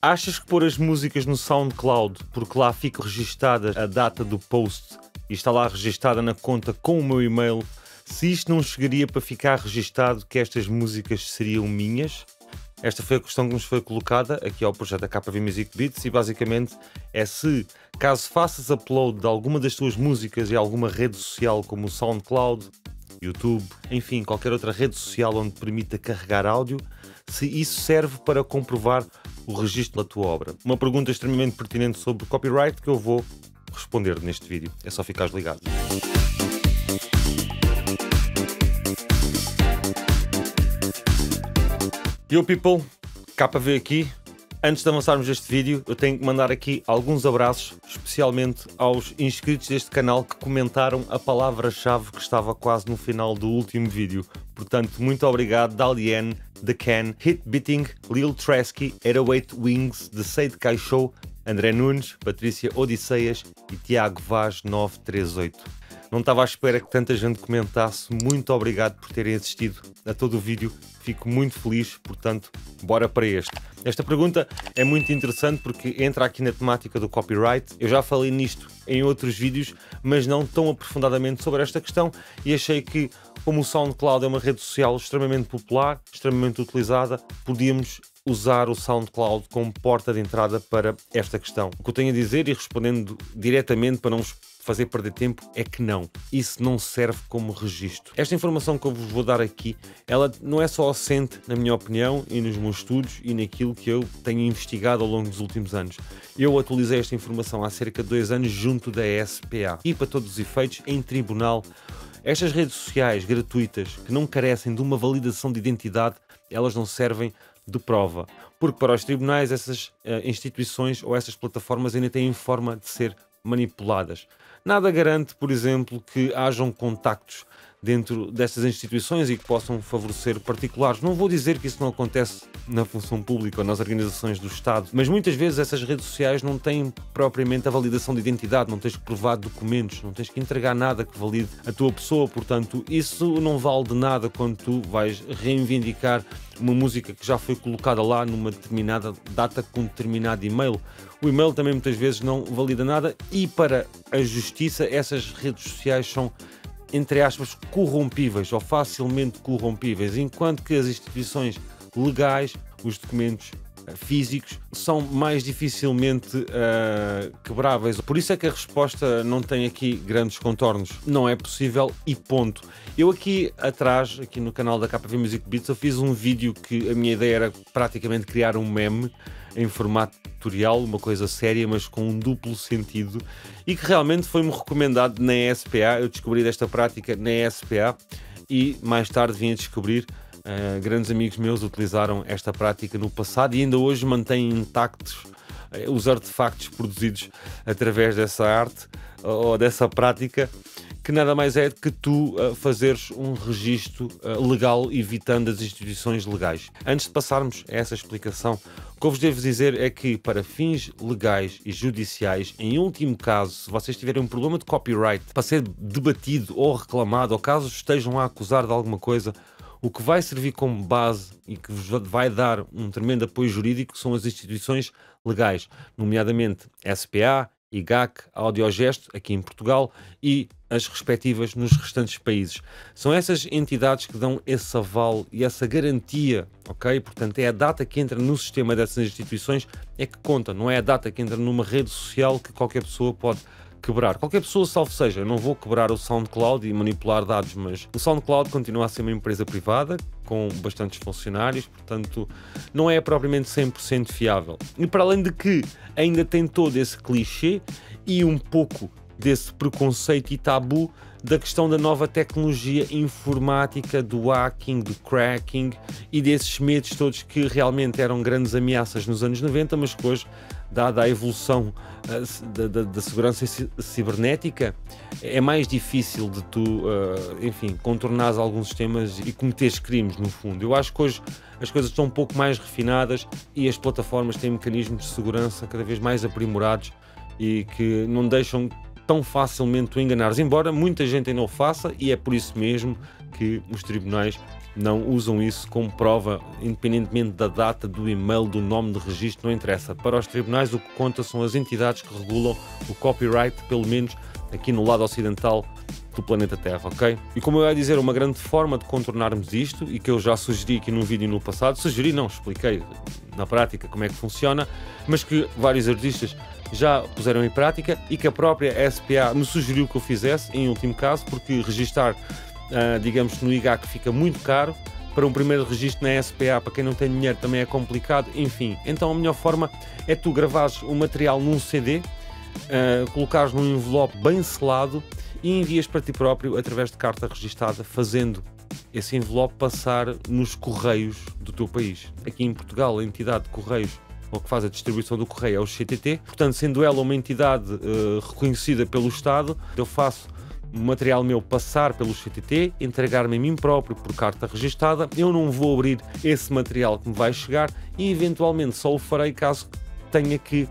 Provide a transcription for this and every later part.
Achas que pôr as músicas no SoundCloud, porque lá fica registada a data do post e está lá registada na conta com o meu e-mail, se isto não chegaria para ficar registado que estas músicas seriam minhas? Esta foi a questão que nos foi colocada aqui ao projeto da KV Music Beats e basicamente é se, caso faças upload de alguma das tuas músicas em alguma rede social como o SoundCloud, YouTube, enfim, qualquer outra rede social onde permita carregar áudio, se isso serve para comprovar o registro da tua obra. Uma pergunta extremamente pertinente sobre copyright que eu vou responder neste vídeo. É só ficares ligado. Yo people, KV aqui. Antes de avançarmos este vídeo, eu tenho que mandar aqui alguns abraços, especialmente aos inscritos deste canal que comentaram a palavra-chave que estava quase no final do último vídeo. Portanto, muito obrigado, Dalian, The Can, Hit Beating, Lil Tresky, 808 Wings, The Seid Caixou, André Nunes, Patrícia Odisseias e Tiago Vaz 938. Não estava à espera que tanta gente comentasse. Muito obrigado por terem assistido a todo o vídeo. Fico muito feliz, portanto, bora para este. Esta pergunta é muito interessante porque entra aqui na temática do copyright. Eu já falei nisto em outros vídeos, mas não tão aprofundadamente sobre esta questão e achei que, como o SoundCloud é uma rede social extremamente popular, extremamente utilizada, podíamos usar o SoundCloud como porta de entrada para esta questão. O que eu tenho a dizer, e respondendo diretamente para não vos fazer perder tempo, é que não. Isso não serve como registro. Esta informação que eu vos vou dar aqui, ela não é só assente, na minha opinião, e nos meus estudos, e naquilo que eu tenho investigado ao longo dos últimos anos. Eu atualizei esta informação há cerca de 2 anos junto da SPA e, para todos os efeitos, em tribunal. Estas redes sociais gratuitas, que não carecem de uma validação de identidade, elas não servem de prova, porque para os tribunais essas instituições ou essas plataformas ainda têm forma de ser manipuladas. Nada garante, por exemplo, que hajam contactos dentro destas instituições e que possam favorecer particulares. Não vou dizer que isso não acontece na função pública ou nas organizações do Estado, mas muitas vezes essas redes sociais não têm propriamente a validação de identidade, não tens que provar documentos, não tens que entregar nada que valide a tua pessoa, portanto isso não vale de nada quando tu vais reivindicar uma música que já foi colocada lá numa determinada data com determinado e-mail. O e-mail também muitas vezes não valida nada e para a justiça essas redes sociais são, entre aspas, corrompíveis ou facilmente corrompíveis, enquanto que as instituições legais, os documentos físicos, são mais dificilmente quebráveis. Por isso é que a resposta não tem aqui grandes contornos. Não é possível e ponto. Eu aqui atrás, aqui no canal da KV Music Beats, eu fiz um vídeo que a minha ideia era praticamente criar um meme em formato tutorial, uma coisa séria, mas com um duplo sentido, e que realmente foi-me recomendado na SPA. Eu descobri desta prática na SPA e mais tarde vim a descobrir. Grandes amigos meus utilizaram esta prática no passado e ainda hoje mantêm intactos os artefactos produzidos através dessa arte ou dessa prática, que nada mais é que tu fazeres um registro legal evitando as instituições legais. Antes de passarmos a essa explicação, o que eu vos devo dizer é que para fins legais e judiciais, em último caso, se vocês tiverem um problema de copyright para ser debatido ou reclamado, ou caso estejam a acusar de alguma coisa, o que vai servir como base e que vos vai dar um tremendo apoio jurídico são as instituições legais, nomeadamente SPA, IGAC, Audiogesto, aqui em Portugal, e as respectivas nos restantes países. São essas entidades que dão esse aval e essa garantia, ok? Portanto, é a data que entra no sistema dessas instituições é que conta, não é a data que entra numa rede social que qualquer pessoa pode quebrar. Qualquer pessoa, salvo seja, eu não vou quebrar o SoundCloud e manipular dados, mas o SoundCloud continua a ser uma empresa privada com bastantes funcionários, portanto não é propriamente 100% fiável. E para além de que ainda tem todo esse clichê e um pouco desse preconceito e tabu da questão da nova tecnologia informática, do hacking, do cracking e desses medos todos que realmente eram grandes ameaças nos anos 90, mas que hoje, dada a evolução da segurança cibernética, é mais difícil de tu, enfim, contornares alguns sistemas e cometeres crimes, no fundo. Eu acho que hoje as coisas estão um pouco mais refinadas e as plataformas têm mecanismos de segurança cada vez mais aprimorados e que não deixam tão facilmente tu enganares, embora muita gente ainda o faça, e é por isso mesmo que os tribunais não usam isso como prova, independentemente da data, do e-mail, do nome de registro, não interessa. Para os tribunais o que conta são as entidades que regulam o copyright, pelo menos aqui no lado ocidental do planeta Terra, ok? E como eu ia dizer, uma grande forma de contornarmos isto, e que eu já sugeri aqui num vídeo no passado, sugeri não, expliquei na prática como é que funciona, mas que vários artistas já puseram em prática e que a própria SPA me sugeriu que eu fizesse, em último caso, porque registar, digamos, no IGAC fica muito caro, para um primeiro registro na SPA, para quem não tem dinheiro também é complicado, enfim. Então a melhor forma é tu gravares o material num CD, colocares num envelope bem selado e envias para ti próprio através de carta registada, fazendo esse envelope passar nos correios do teu país. Aqui em Portugal, a entidade de correios, ou que faz a distribuição do correio, é o CTT, portanto, sendo ela uma entidade reconhecida pelo Estado, eu faço o material meu passar pelo CTT, entregar-me a mim próprio por carta registada, eu não vou abrir esse material que me vai chegar e eventualmente só o farei caso tenha que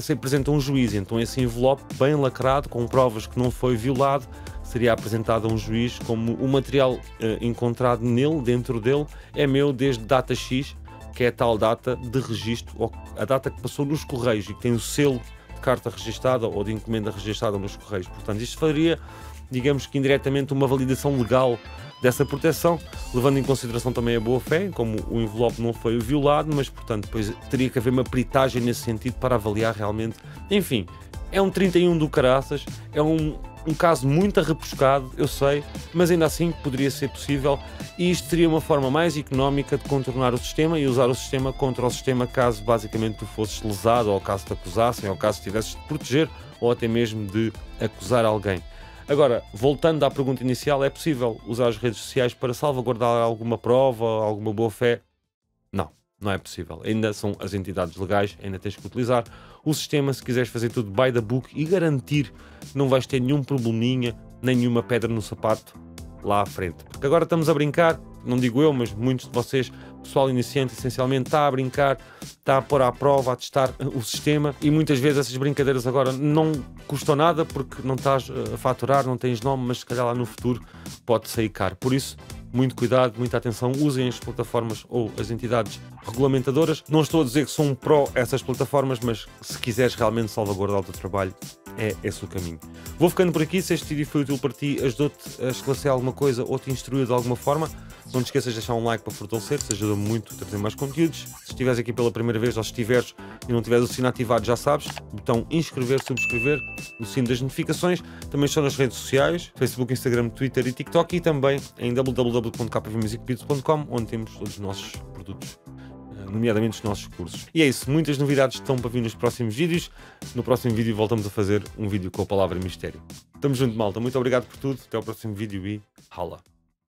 se apresenta um juiz. Então esse envelope bem lacrado, com provas que não foi violado, seria apresentado a um juiz como o material encontrado nele, dentro dele, é meu desde data X, que é a tal data de registro, ou a data que passou nos correios e que tem o selo de carta registada ou de encomenda registada nos correios. Portanto, isto faria, digamos que indiretamente, uma validação legal dessa proteção, levando em consideração também a boa-fé, como o envelope não foi violado, mas, portanto, depois teria que haver uma peritagem nesse sentido para avaliar realmente. Enfim, é um 31 do caraças, é um caso muito arrebuscado, eu sei, mas ainda assim poderia ser possível e isto seria uma forma mais económica de contornar o sistema e usar o sistema contra o sistema caso basicamente tu fosses lesado, ou caso te acusassem, ou caso tivesses de proteger, ou até mesmo de acusar alguém. Agora, voltando à pergunta inicial, é possível usar as redes sociais para salvaguardar alguma prova, alguma boa-fé? Não, não é possível. Ainda são as entidades legais, ainda tens que utilizar o sistema se quiseres fazer tudo by the book e garantir que não vais ter nenhum probleminha, nenhuma pedra no sapato lá à frente. Porque agora estamos a brincar, não digo eu, mas muitos de vocês, pessoal iniciante, essencialmente, está a brincar, está a pôr à prova, a testar o sistema e muitas vezes essas brincadeiras agora não custam nada porque não estás a faturar, não tens nome, mas se calhar lá no futuro pode sair caro. Por isso, muito cuidado, muita atenção, usem as plataformas ou as entidades regulamentadoras. Não estou a dizer que sou um pró essas plataformas, mas se quiseres realmente salvaguardar o teu trabalho, é esse o caminho. Vou ficando por aqui. Se este vídeo foi útil para ti, ajudou-te a esclarecer alguma coisa ou te instruiu de alguma forma, não te esqueças de deixar um like para fortalecer-te, ajuda-me muito a trazer mais conteúdos. Se estiveres aqui pela primeira vez ou se estiveres e não tiveres o sino ativado, já sabes, botão inscrever, subscrever, o sino das notificações. Também estou nas redes sociais, Facebook, Instagram, Twitter e TikTok, e também em www.kvmusicbeats.com, onde temos todos os nossos produtos, nomeadamente os nossos cursos. E é isso, muitas novidades estão para vir nos próximos vídeos. No próximo vídeo voltamos a fazer um vídeo com a palavra mistério. Tamo junto, malta, muito obrigado por tudo, até ao próximo vídeo e rala!